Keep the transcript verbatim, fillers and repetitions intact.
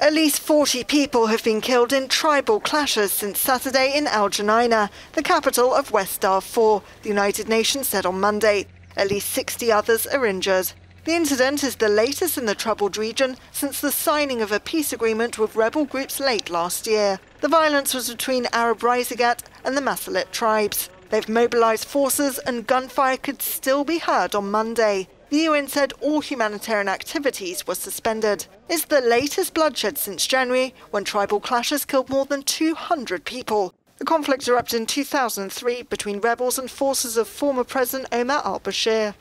At least forty people have been killed in tribal clashes since Saturday in Al Janina, the capital of West Darfur, the United Nations said on Monday. At least sixty others are injured. The incident is the latest in the troubled region since the signing of a peace agreement with rebel groups late last year. The violence was between Arab Rizegat and the Masalit tribes. They've mobilized forces and gunfire could still be heard on Monday. The U N said all humanitarian activities were suspended. It's the latest bloodshed since January, when tribal clashes killed more than two hundred people. The conflict erupted in two thousand three between rebels and forces of former President Omar al-Bashir.